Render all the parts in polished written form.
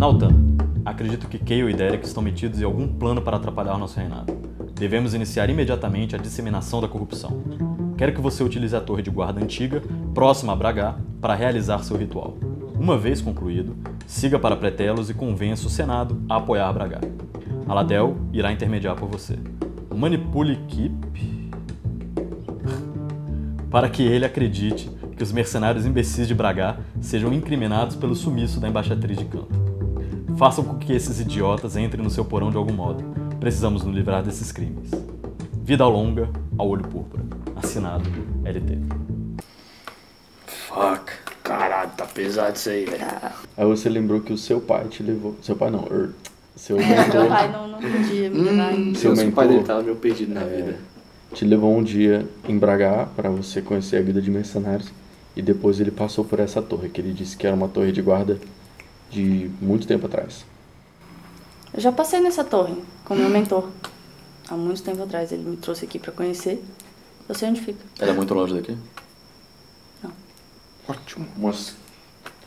Naltan, acredito que Keio e Derek estão metidos em algum plano para atrapalhar nosso reinado. Devemos iniciar imediatamente a disseminação da corrupção. Quero que você utilize a torre de guarda antiga, próxima a Bragá, para realizar seu ritual. Uma vez concluído, siga para Pretelos e convença o Senado a apoiar Bragá. Aladel irá intermediar por você. Manipule Kip para que ele acredite que os mercenários imbecis de Bragá sejam incriminados pelo sumiço da embaixatriz de Canto. Façam com que esses idiotas entrem no seu porão de algum modo. Precisamos nos livrar desses crimes. Vida longa ao olho púrpura. Assinado LT. Fuck. Caralho, tá pesado isso aí, velho. Aí você lembrou que o seu pai te levou. Seu pai não, seu mentor. Meu pai não podia me levar ainda. Seu pai dele tava meio perdido na vida. Te levou um dia em Bragá pra você conhecer a vida de mercenários. E depois ele passou por essa torre, que ele disse que era uma torre de guarda de muito tempo atrás. Eu já passei nessa torre com meu mentor. Há muito tempo atrás ele me trouxe aqui pra conhecer. Eu sei onde fica. Ela é muito longe daqui? Não. Ótimo. Umas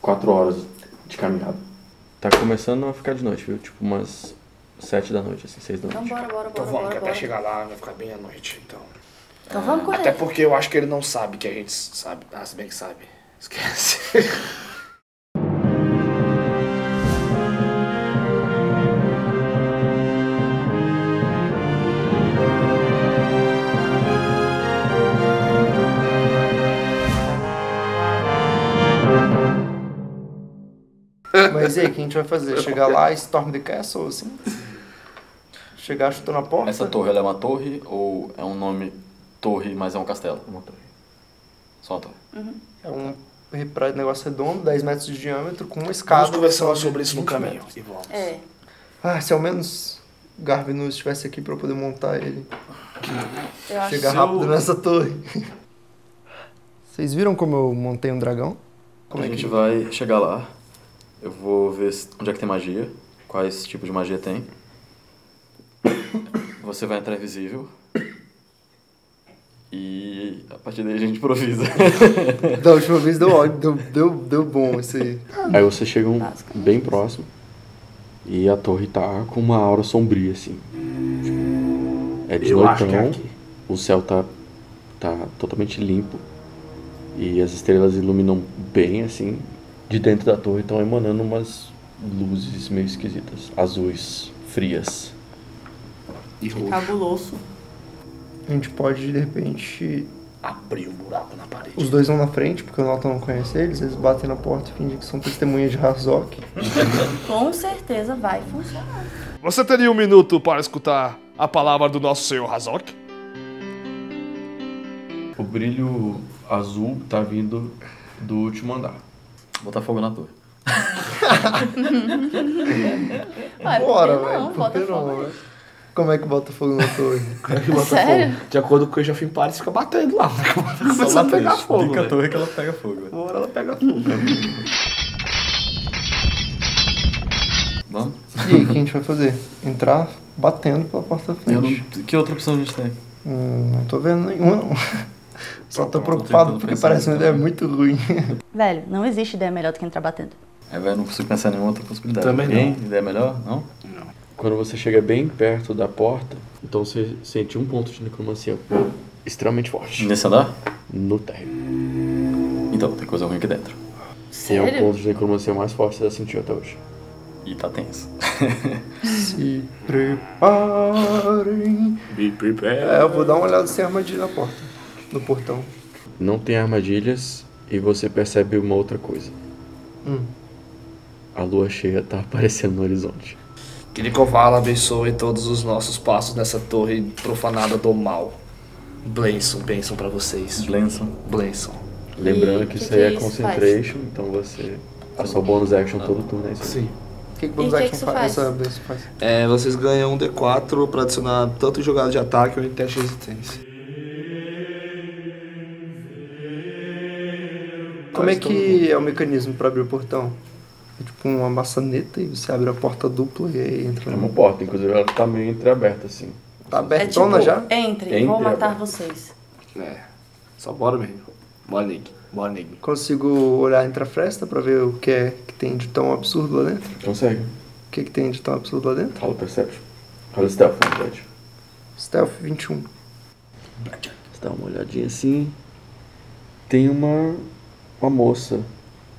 4 horas de caminhada. Tá começando a ficar de noite, viu? Tipo umas 7 da noite, assim, 6 da noite. Então bora, vamos, que até chegar lá vai ficar bem à noite, então. Então vamos correr. Até porque eu acho que ele não sabe que a gente sabe. Ah, se bem que sabe. Esquece. Mas e aí, o que a gente vai fazer? Chegar lá e storm the castle, assim? Chegar chutando a porta? Essa torre, ela é uma torre ou é um nome torre, mas é um castelo? Uma torre. Só uma torre. Uhum. É um negócio redondo, 10 metros de diâmetro, com uma escada. Vamos conversar sobre isso no caminho. E vamos. É. Ah, se ao menos Garvinus estivesse aqui pra eu poder montar ele. Eu chegar rápido nessa torre. Vocês viram como eu montei um dragão? Como a gente vai chegar lá. Eu vou ver onde é que tem magia, quais tipos de magia tem. Você vai entrar invisível. E a partir daí a gente improvisa. Da última vez deu bom isso aí. Aí vocês chegam bem próximo e a torre tá com uma aura sombria, assim. É de noitão, o céu tá totalmente limpo e as estrelas iluminam bem, assim. De dentro da torre estão emanando umas luzes meio esquisitas, azuis, frias. E roxo. Cabuloso. A gente pode, de repente, abrir um buraco na parede. Os dois vão na frente, porque o Naltan não conhece eles. Eles batem na porta e fingem que são testemunhas de Razok. Com certeza vai funcionar. Você teria um minuto para escutar a palavra do nosso senhor Razok? O brilho azul tá vindo do último andar. Botar fogo na torre. Bora, velho. Por que não, velho? Como é que bota fogo na torre? Como é que bota fogo? De acordo com o Jeffing Paris, fica batendo lá. Começa a pegar fogo. Fica a torre que ela pega fogo. Bora, ela pega fogo. Vamos? E aí, o que a gente vai fazer? Entrar batendo pela porta da frente. Que outra opção a gente tem? Não tô vendo nenhuma, não. Só tô preocupado porque parece uma ideia muito ruim. Velho, não existe ideia melhor do que entrar batendo. É, velho, não consigo pensar em nenhuma outra possibilidade. Também não. Tem ideia melhor? Não? Não. Quando você chega bem perto da porta, então você sente um ponto de necromancia extremamente forte. Nesse andar? No térreo. Então, tem coisa ruim aqui dentro. Sério? É o ponto de necromancia mais forte que você já sentiu até hoje. E tá tenso. Se preparem. Be prepared. É, eu vou dar uma olhada sem armadilha na porta. No portão. Não tem armadilhas e você percebe uma outra coisa. A lua cheia tá aparecendo no horizonte. Que Nicoval abençoe todos os nossos passos nessa torre profanada do mal. Blenson, bênção pra vocês. Blenson. Lembrando que isso aí é concentration, então você... É só bônus action todo turno, é isso aí. Sim. O que o bônus action faz? É, vocês ganham um D4 pra adicionar tanto jogada de ataque ou em teste de resistência. Como é que é o mecanismo para abrir o portão? É tipo uma maçaneta e você abre a porta dupla e aí entra. É uma porta, inclusive ela tá meio entreaberta assim. Tá abertona já? Entrem, vou matar vocês. É, só bora mesmo. Bora, Nick. Boa, Nigma. Consigo olhar entre a fresta pra ver o que é que tem de tão absurdo lá dentro? Consegue. O que é que tem de tão absurdo lá dentro? Fala Perception. Fala Stealth, na verdade. Stealth 21. Você dá uma olhadinha assim. Tem uma moça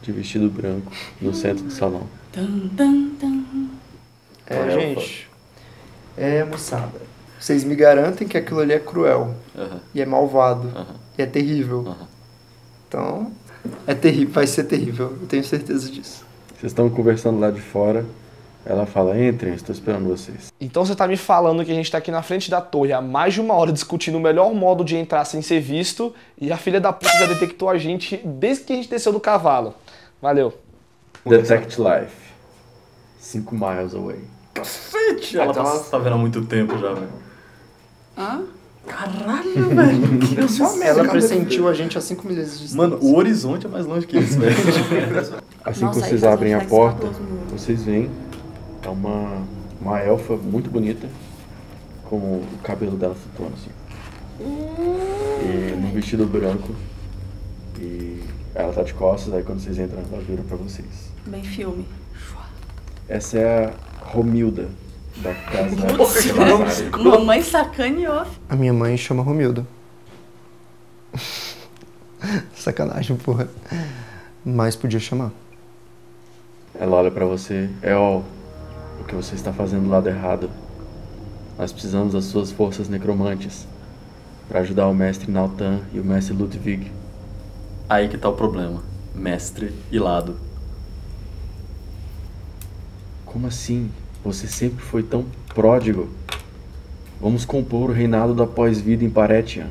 de vestido branco no centro do salão. É, gente. É, moçada. Vocês me garantem que aquilo ali é cruel. Uh-huh. E é malvado. Uh-huh. E é terrível. Uh-huh. Então, é terrível, vai ser terrível. Eu tenho certeza disso. Vocês estão conversando lá de fora. Ela fala, entrem, estou esperando vocês. Então você tá me falando que a gente tá aqui na frente da torre há mais de uma hora discutindo o melhor modo de entrar sem ser visto e a filha da puta já detectou a gente desde que a gente desceu do cavalo. Valeu. Detect Life. 5 miles away. Cacete! Ela tá vendo há muito tempo já, velho. Hã? Caralho, velho. Que merda. Ela pressentiu a gente a 5 milhas de distância. Mano, o horizonte é mais longe que isso, velho. Assim que vocês abrem a porta, vocês veem é uma elfa muito bonita, com o cabelo dela flutuando assim, e num vestido branco, e ela tá de costas, aí quando vocês entram ela vira pra vocês. Bem filme. Essa é a Romilda, da casa da Mamãe sacaneou. A minha mãe chama Romilda. Sacanagem, porra. Mas podia chamar. Ela olha pra você, o que você está fazendo do lado errado. Nós precisamos das suas forças necromantes para ajudar o mestre Naltan e o mestre Ludwig. Aí que tá o problema. Mestre e lado. Como assim? Você sempre foi tão pródigo. Vamos compor o reinado da pós-vida em Parethian.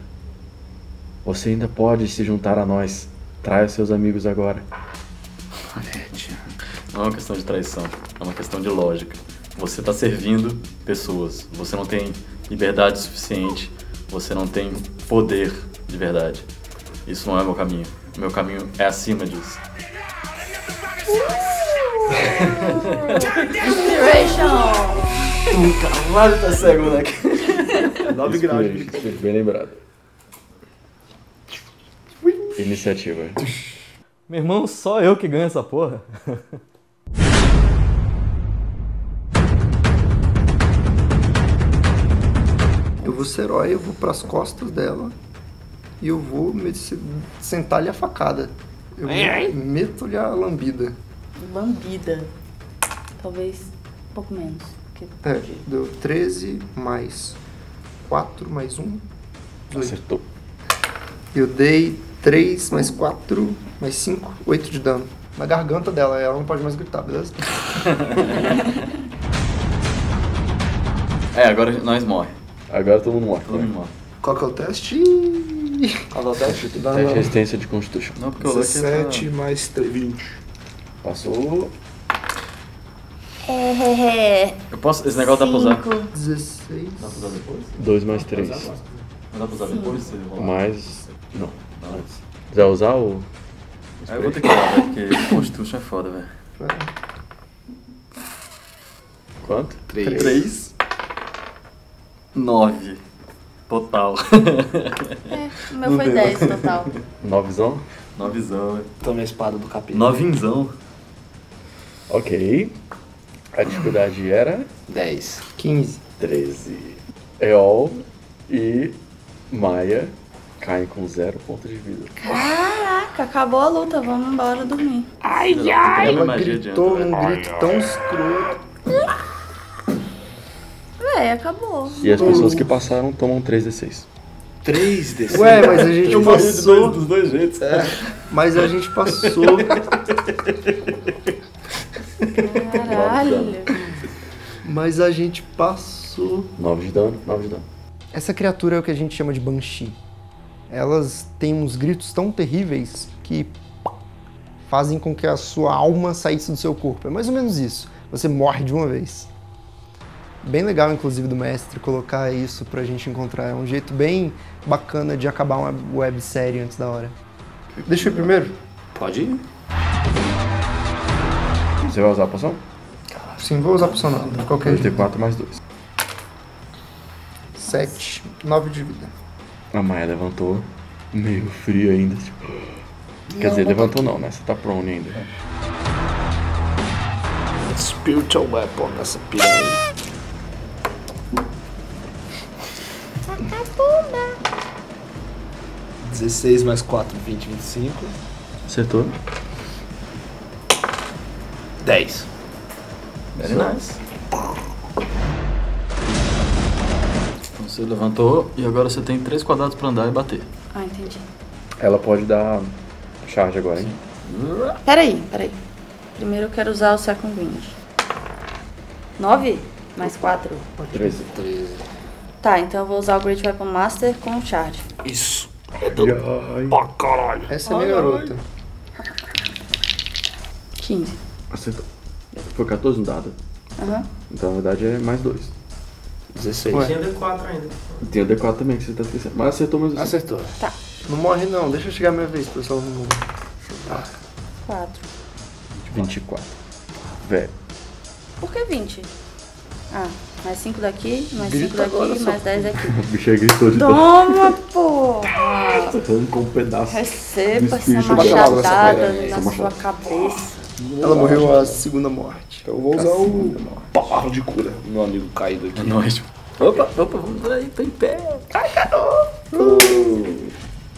Você ainda pode se juntar a nós. Traia seus amigos agora. Parethian. Não é uma questão de traição, é uma questão de lógica. Você está servindo pessoas, você não tem liberdade suficiente, você não tem poder de verdade. Isso não é meu caminho. O meu caminho é acima disso. Caralho, tá cego, moleque. 9 graus. Bem lembrado. Iniciativa. Meu irmão, só eu que ganho essa porra. Eu vou ser herói, eu vou pras costas dela e eu vou sentar-lhe a facada. Eu meto-lhe a lambida. Lambida. Talvez um pouco menos. É, deu 13 mais 4 mais 1. 2. Acertou. Eu dei 3 mais 4 mais 5, 8 de dano. Na garganta dela, ela não pode mais gritar, beleza? É, agora nós morremos. Agora todo mundo morre. Todo mundo morre. Qual que é o teste? Qual que é o teste? Teste resistência de Constituição. Não, porque 17 mais 3, 20. Passou. Eu posso? Esse negócio 5. Dá pra usar? 16. Dá pra usar depois? 2 mais 3. Não dá pra usar depois? Mais. Não. Quiser usar ou. Eu vou ter que usar, porque Constituição é foda, velho. Quanto? 3. 9 total. É, o meu foi 10 total. 9zão? 9zão, velho. Toma a espada do capeta. 9zão. Ok. A dificuldade era? 10. 15. 13. Eol e Maia caem com 0 pontos de vida. Caraca, acabou a luta, vamos embora dormir. Ai, ai! Ela gritou um grito tão escroto. É, acabou. E as pessoas que passaram tomam 3d6. 3d6? Ué, mas a gente passou... Eu dos dois jeitos. É, mas a gente passou... Caralho. Mas a gente passou... 9 de dano, 9 de dano. Essa criatura é o que a gente chama de Banshee. Elas têm uns gritos tão terríveis que... fazem com que a sua alma saísse do seu corpo. É mais ou menos isso. Você morre de uma vez. Bem legal, inclusive, do mestre colocar isso pra gente encontrar. É um jeito bem bacana de acabar uma websérie antes da hora. Deixa eu ir primeiro. Pode ir. Você vai usar a poção? Sim, vou usar a poção não. De qualquer jeito. 4 mais 2. 7. 9 de vida. A Maia levantou, meio frio ainda. Tipo... Quer dizer, levantou não, né? Você tá prone ainda. Né? Spiritual Weapon nessa pilha aí. Catapumba! 16 mais 4, 20, 25. Acertou. 10. Very nice. Então você levantou e agora você tem 3 quadrados pra andar e bater. Ah, entendi. Ela pode dar charge agora, hein? Peraí. Primeiro eu quero usar o Second Wind. 9 mais 4. 13. Tá, então eu vou usar o Great Weapon Master com o charge. Isso. É do... Pra caralho. Essa é melhorou. 15. Acertou. Foi 14 no dado. Aham. Então na verdade é mais 2. 16. Ué. Tem o D4 ainda. Tem o D4 também que você tá esquecendo. Mas acertou mesmo. Acertou. Tá. Não morre não, deixa eu chegar a minha vez, pessoal. 4. 24. Velho. Por que 20? Ah, mais 5 daqui, mais 5 daqui, mais 10 daqui. O bicho aí gritou de novo. Toma, pô! Arrancou um pedaço. Receba essa machadada na sua cabeça. Ela morreu a segunda morte. Eu vou usar o barro de cura. Meu amigo caído aqui. É nóis. Opa, vamos por aí, tô em pé. Ai, caramba!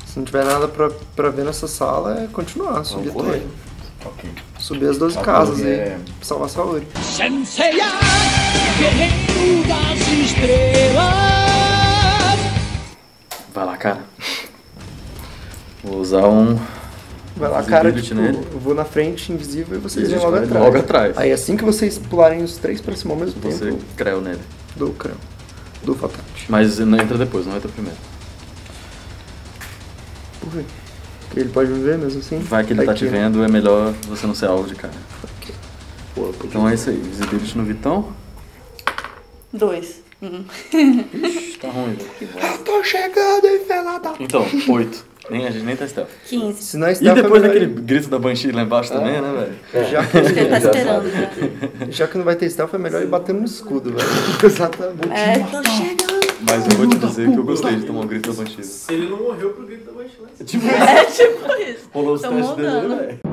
Se não tiver nada pra ver nessa sala, é continuar, subir tudo aí. Okay. Subir as 12 casas aí, salvar a saúde. Sensei, guerreiro das estrelas. Vai lá, cara. Vou usar um... Vai lá, cara, tipo, eu vou na frente, invisível, e vocês vêm logo atrás. Aí assim que vocês pularem os 3 pra cima ao mesmo tempo... Você creu nele. Dou o creu. Dou o fatate. Mas não entra depois, não entra primeiro. Por quê? Porque ele pode me ver mesmo assim? Vai que ele tá te vendo, é melhor você não ser alvo de cara. Okay. Pô, então é isso aí, visibility no Vitão? 2. Ixi, tá ruim. Eu tô chegando, hein, felada. Então, 8. A gente nem tá stealth. 15. Se não é stealth, e depois daquele grito da Banshee lá embaixo também, né, velho? Já que não vai ter stealth, é melhor ir batendo no escudo, velho. Exatamente. É, tô chegando. Mas eu vou te dizer que eu gostei de tomar o grito da Banshee. Ele não morreu pro grito da Banshee. Tipo isso. Rolou os testes dele, velho.